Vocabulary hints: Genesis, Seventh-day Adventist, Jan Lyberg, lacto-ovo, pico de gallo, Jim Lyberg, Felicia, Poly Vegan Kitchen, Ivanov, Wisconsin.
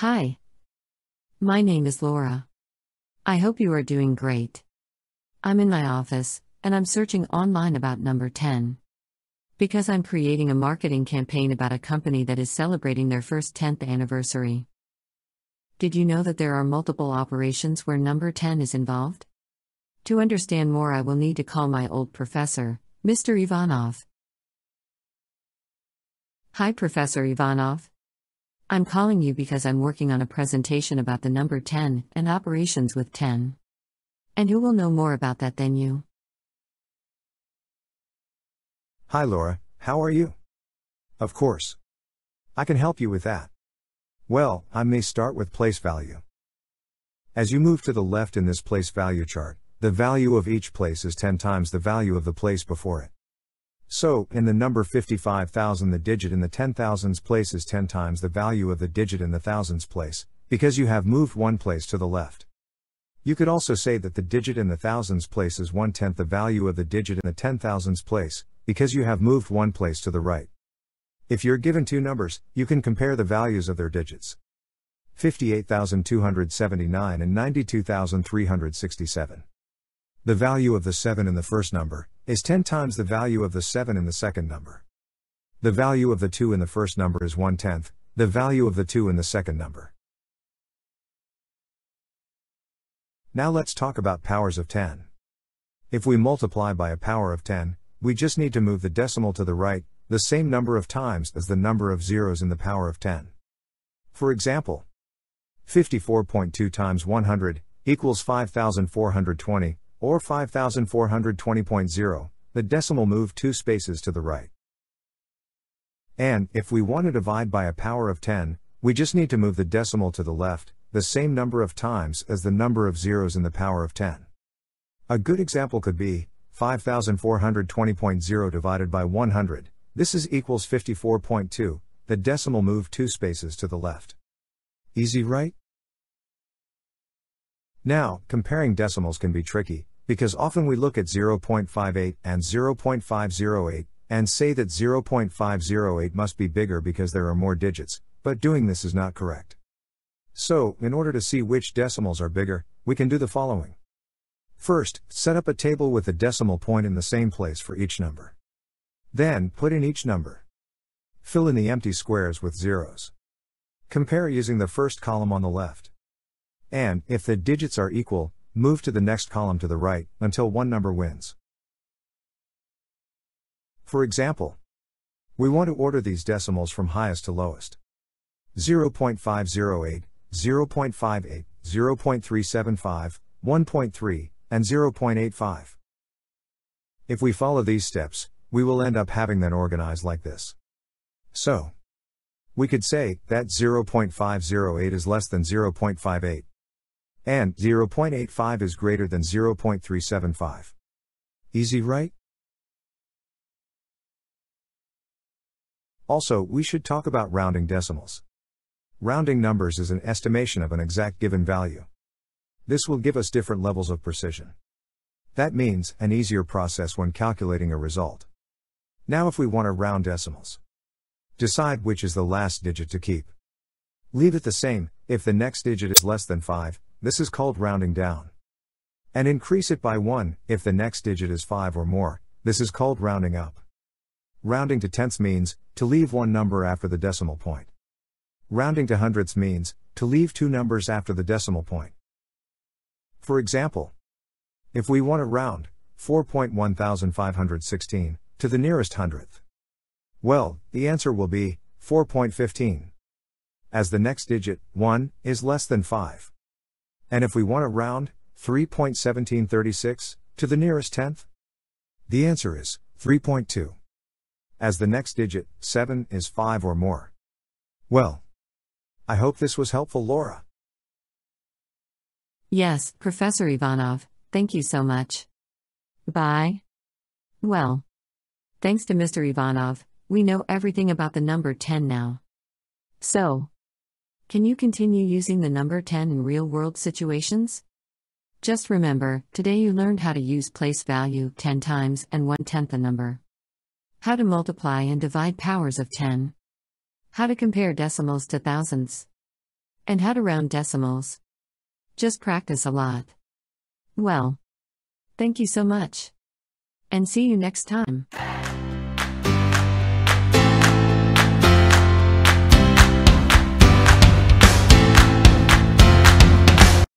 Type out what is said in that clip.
Hi. My name is Laura. I hope you are doing great. I'm in my office, and I'm searching online about number 10. Because I'm creating a marketing campaign about a company that is celebrating their first 10th anniversary. Did you know that there are multiple operations where number 10 is involved? To understand more, I will need to call my old professor, Mr. Ivanov. Hi, Professor Ivanov. I'm calling you because I'm working on a presentation about the number 10 and operations with 10. And who will know more about that than you? Hi Laura, how are you? Of course. I can help you with that. Well, I may start with place value. As you move to the left in this place value chart, the value of each place is 10 times the value of the place before it. So, in the number 55,000, the digit in the 10,000s place is 10 times the value of the digit in the thousands place, because you have moved one place to the left. You could also say that the digit in the thousands place is 1/10 the value of the digit in the 10,000s place, because you have moved one place to the right. If you're given two numbers, you can compare the values of their digits. 58,279 and 92,367. The value of the 7 in the first number is 10 times the value of the 7 in the second number. The value of the 2 in the first number is 1/10, the value of the 2 in the second number. Now let's talk about powers of 10. If we multiply by a power of 10, we just need to move the decimal to the right, the same number of times as the number of zeros in the power of 10. For example, 54.2 times 100 equals 5,420, or 5,420.0, the decimal moved two spaces to the right. And, if we want to divide by a power of 10, we just need to move the decimal to the left, the same number of times as the number of zeros in the power of 10. A good example could be, 5,420.0 divided by 100, this is equals 54.2, the decimal moved two spaces to the left. Easy, right? Now, comparing decimals can be tricky, because often we look at 0.58 and 0.508, and say that 0.508 must be bigger because there are more digits, but doing this is not correct. So, in order to see which decimals are bigger, we can do the following. First, set up a table with a decimal point in the same place for each number. Then, put in each number. Fill in the empty squares with zeros. Compare using the first column on the left. And, if the digits are equal, move to the next column to the right, until one number wins. For example, we want to order these decimals from highest to lowest. 0.508, 0.58, 0.375, 1.3, and 0.85. If we follow these steps, we will end up having them organized like this. So, we could say that 0.508 is less than 0.58. And 0.85 is greater than 0.375. Easy, right? Also, we should talk about rounding decimals. Rounding numbers is an estimation of an exact given value. This will give us different levels of precision. That means an easier process when calculating a result. Now, if we want to round decimals, decide which is the last digit to keep. Leave it the same, if the next digit is less than 5, this is called rounding down. And increase it by 1, if the next digit is 5 or more, this is called rounding up. Rounding to tenths means, to leave one number after the decimal point. Rounding to hundredths means, to leave two numbers after the decimal point. For example, if we want to round, 4,1516, to the nearest hundredth. Well, the answer will be, 4.15. As the next digit, 1, is less than 5. And if we want to round, 3.1736, to the nearest tenth? The answer is, 3.2. As the next digit, 7, is 5 or more. Well, I hope this was helpful, Laura. Yes, Professor Ivanov, thank you so much. Bye. Well, thanks to Mr. Ivanov, we know everything about the number 10 now. So, can you continue using the number 10 in real-world situations? Just remember, today you learned how to use place value 10 times and 1/10 the number. How to multiply and divide powers of 10. How to compare decimals to thousandths. and how to round decimals. Just practice a lot. Well, thank you so much, and see you next time.